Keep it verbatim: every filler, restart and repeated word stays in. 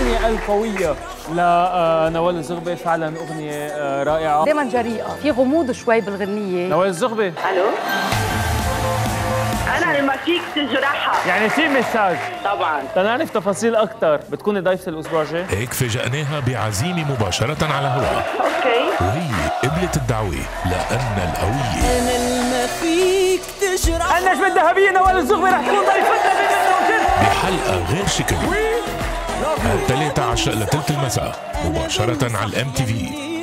الأغنية القوية لنوال الزغبي، فعلا أغنية رائعة، دايما جريئة، في غموض شوي بالغنية. نوال الزغبي، ألو، أنا اللي ماشيك تجرحها، يعني في مساج طبعا. تنعرف تفاصيل أكثر، بتكوني ضيفة الأسبوع الجاي. هيك فاجأناها بعزيمة مباشرة على هواها، أوكي، وهي قبلت الدعوة لأن القوية. أنا اللي فيك تجرحها، النجمة الذهبية نوال الزغبي رح تكون ضيفتنا بحلقة غير شكل الثالثة عشر لثلث المساء مباشرة على الام تي في.